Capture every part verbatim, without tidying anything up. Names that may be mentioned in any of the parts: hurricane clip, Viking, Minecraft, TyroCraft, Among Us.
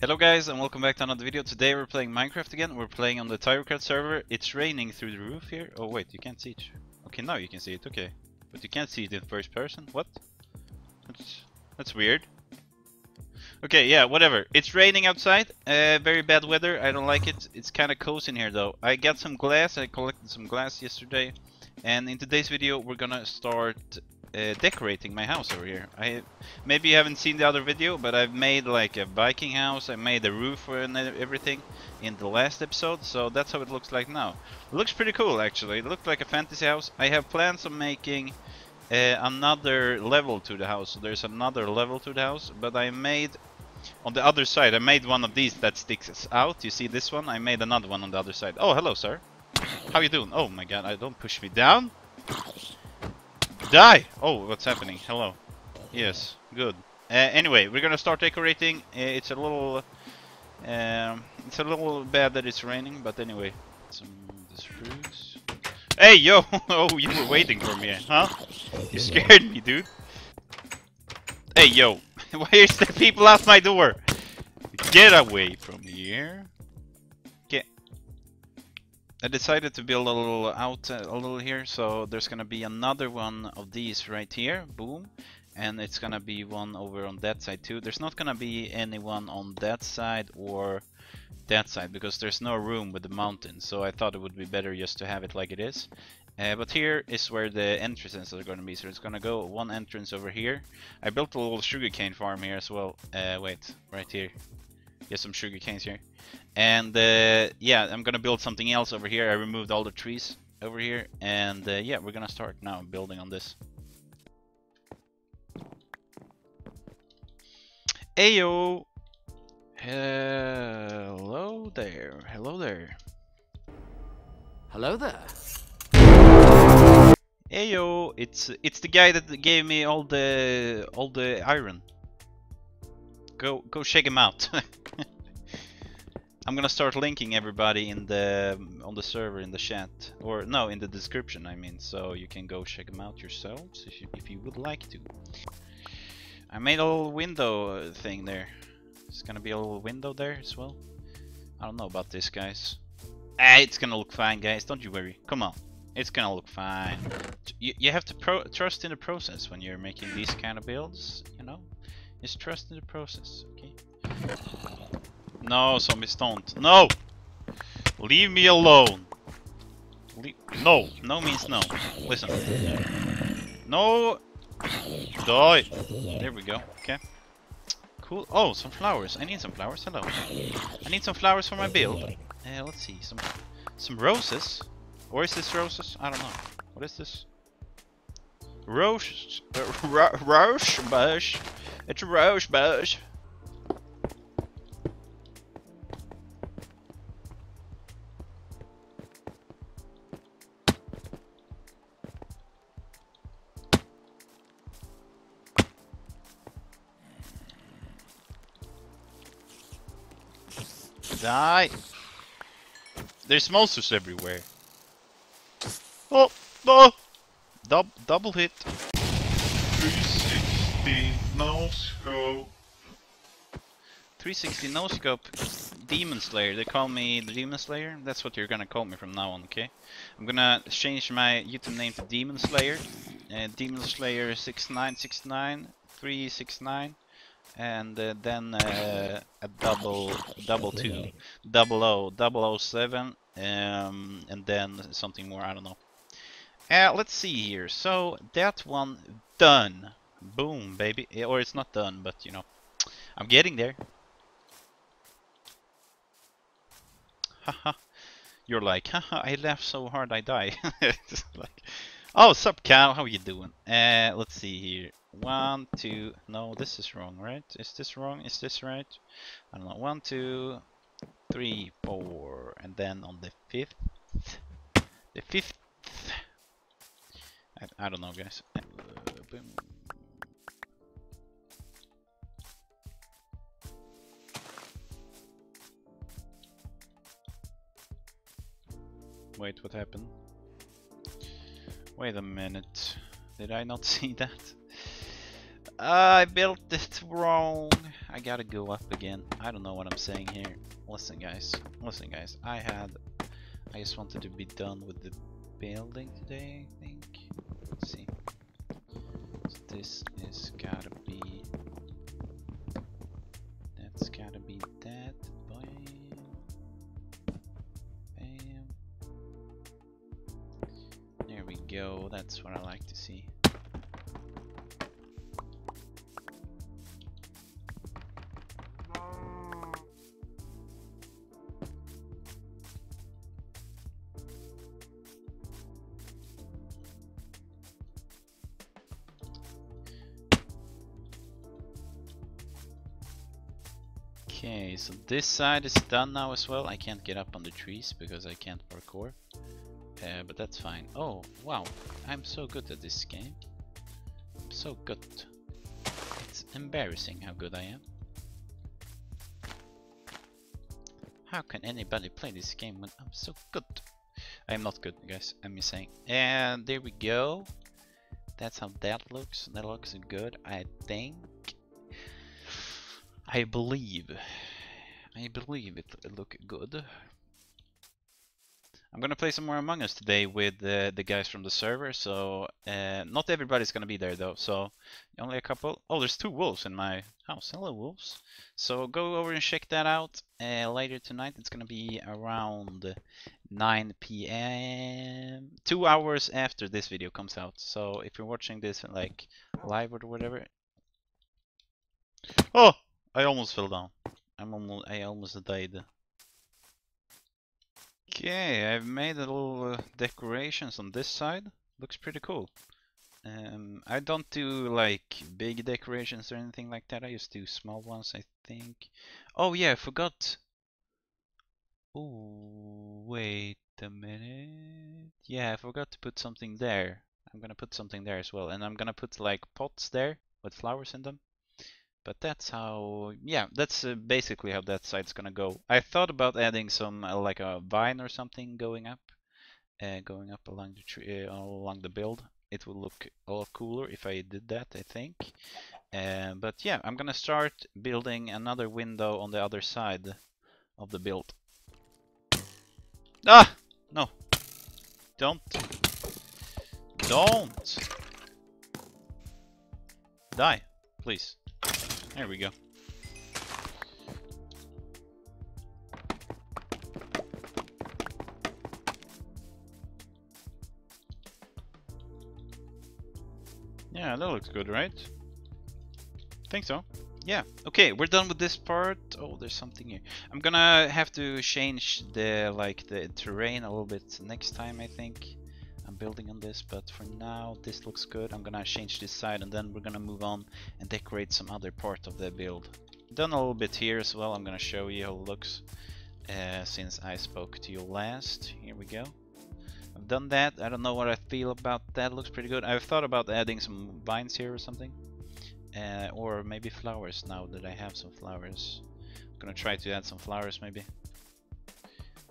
Hello guys and welcome back to another video. Today we're playing Minecraft again. We're playing on the TyroCraft server. It's raining through the roof here. Oh wait, you can't see it. Okay, now you can see it, okay. But you can't see it in first person. What? That's, that's weird. Okay, yeah, whatever. It's raining outside. Uh, very bad weather. I don't like it. It's kind of cozy in here though. I got some glass. I collected some glass yesterday. And in today's video we're gonna start Uh, decorating my house over here. I maybe you haven't seen the other video, but I've made like a Viking house. I made a roof and everything in the last episode, so that's how it looks like now. It looks pretty cool actually. It looked like a fantasy house. I have plans on making uh, another level to the house. So there's another level to the house, but I made on the other side. I made one of these that sticks out. You see this one? I made another one on the other side. Oh, hello, sir. How you doing? Oh my God! I don't push me down. Die! Oh, what's happening? Hello. Yes, good. Uh, anyway, we're gonna start decorating. Uh, it's a little, um, it's a little bad that it's raining, but anyway. Some fruits. Hey, yo! Oh, you were waiting for me, huh? You scared me, dude. Hey, yo! Why is the people out my door? Get away from here. I decided to build a little out uh, a little here, so there's gonna be another one of these right here, boom, and it's gonna be one over on that side too. There's not gonna be anyone on that side or that side because there's no room with the mountain, so I thought it would be better just to have it like it is. Uh, but here is where the entrances are gonna be, so it's gonna go one entrance over here. I built a little sugarcane farm here as well. Uh, wait, right here. There's some sugar canes here. And uh, yeah, I'm gonna build something else over here. I removed all the trees over here. And uh, yeah, we're gonna start now building on this. Ayo! Hello there. Hello there. Hello there. Ayo! It's it's the guy that gave me all the all the iron. Go go check him out. I'm gonna start linking everybody in the on the server in the chat, or no, in the description. I mean, so you can go check them out yourselves if you, if you would like to. I made a little window thing there. It's gonna be a little window there as well. I don't know about this, guys. Ah, it's gonna look fine, guys. Don't you worry. Come on, it's gonna look fine. You you have to pro trust in the process when you're making these kind of builds. You know. Just trust in the process, okay? No, zombies don't. No! Leave me alone! Le no! No means no. Listen. No! Die! There we go, okay. Cool. Oh, some flowers. I need some flowers. Hello. I need some flowers for my build. Uh, let's see. Some some roses? Or is this roses? I don't know. What is this? Roche. Uh, Roche? Bush. It's a roche bush. Die. There's monsters everywhere. Oh, oh. Dub double hit. three sixty. No scope. three sixty no scope. Demon Slayer. They call me the Demon Slayer. That's what you're gonna call me from now on, okay? I'm gonna change my YouTube name to Demon Slayer. Uh, Demon Slayer six nine six nine, three six nine, and uh, then uh, a double, double two, double O, double O seven, um, and then something more. I don't know. Uh, let's see here. So that one done. Boom, baby. Or it's not done, but you know, I'm getting there. Haha. You're like, haha, I laugh so hard I die. Just like, oh, sup, Cal, how you doing? Uh, let's see here. One, two, no, this is wrong, right? Is this wrong? Is this right? I don't know. One, two, three, four. And then on the fifth, the fifth, I, I don't know, guys. Uh, boom. Wait, what happened? Wait a minute. Did I not see that? I built it wrong. I gotta go up again. I don't know what I'm saying here. Listen guys, listen guys, I had, I just wanted to be done with the building today, I think. Let's see. So this is gotta be, that's gotta be that, bam, bam, there we go, that's what I like to see. Okay, so this side is done now as well. I can't get up on the trees because I can't parkour, uh, but that's fine. Oh, wow, I'm so good at this game. I'm so good. It's embarrassing how good I am. How can anybody play this game when I'm so good? I'm not good, guys, I'm just saying. And there we go. That's how that looks. That looks good, I think. I believe, I believe it look good. I'm gonna play some more Among Us today with uh, the guys from the server, so uh, not everybody's gonna be there though, so only a couple. Oh, there's two wolves in my house. Hello wolves. So go over and check that out uh, later tonight. It's gonna be around nine P M two hours after this video comes out. So if you're watching this like live or whatever. Oh! I almost fell down. I'm almost, I almost died. Okay, I've made a little uh, decorations on this side. Looks pretty cool. Um, I don't do like big decorations or anything like that. I just do small ones, I think. Oh yeah, I forgot. Oh wait a minute. Yeah, I forgot to put something there. I'm gonna put something there as well, and I'm gonna put like pots there with flowers in them. But that's how, yeah, that's uh, basically how that site's gonna go. I thought about adding some, uh, like a vine or something going up, uh, going up along the tree, uh, along the build. It would look a lot cooler if I did that, I think. Uh, but yeah, I'm gonna start building another window on the other side of the build. Ah! No! Don't! Don't! Die, please. There we go. Yeah, that looks good, right? Think so. Yeah. Okay, we're done with this part. Oh, there's something here. I'm gonna have to change the like the terrain a little bit next time, I think. I'm building on this, but for now this looks good. I'm gonna change this side and then we're gonna move on and decorate some other part of the build. Done a little bit here as well. I'm gonna show you how it looks uh, since I spoke to you last. Here we go. I've done that. I don't know what I feel about that. Looks pretty good. I've thought about adding some vines here or something, uh, or maybe flowers now that I have some flowers. I'm gonna try to add some flowers maybe.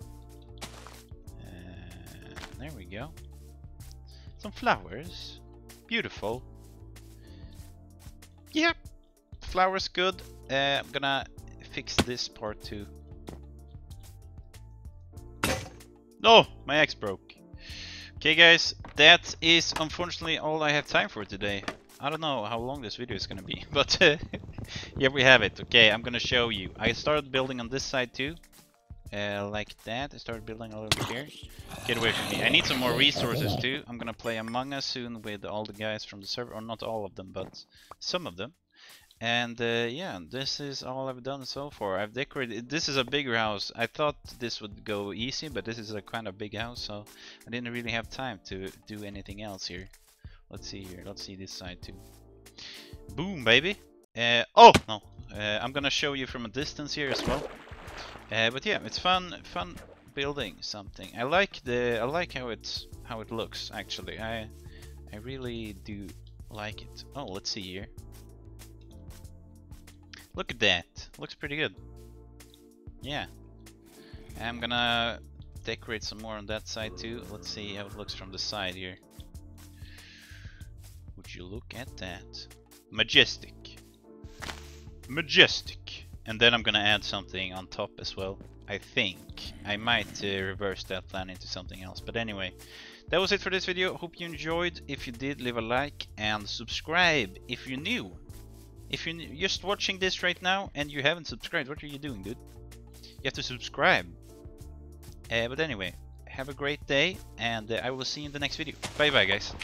Uh, there we go. Some flowers, beautiful. Yep, yeah. Flowers good. Uh, I'm gonna fix this part too. No, my axe broke. Okay guys, that is unfortunately all I have time for today. I don't know how long this video is gonna be, but uh, here we have it. Okay, I'm gonna show you. I started building on this side too. Uh, like that, I started building a little bit here. Get away from me. I need some more resources too. I'm gonna play Among Us soon with all the guys from the server, or not all of them, but some of them. And uh, yeah, this is all I've done so far. I've decorated. This is a bigger house. I thought this would go easy, but this is a kind of big house, so I didn't really have time to do anything else here. Let's see here. Let's see this side too. Boom, baby. Uh, oh no, uh, I'm gonna show you from a distance here as well. Uh, but yeah, it's fun, fun building something. I like the, I like how it's, how it looks. Actually, I, I really do like it. Oh, let's see here. Look at that. Looks pretty good. Yeah. I'm gonna decorate some more on that side too. Let's see how it looks from the side here. Would you look at that? Majestic. majestic. And then I'm gonna add something on top as well. I think I might uh, reverse that plan into something else. But anyway, that was it for this video. Hope you enjoyed. If you did, leave a like and subscribe if you're new. If you're just watching this right now and you haven't subscribed, what are you doing, dude? You have to subscribe. Uh, but anyway, have a great day, and uh, I will see you in the next video. Bye bye, guys.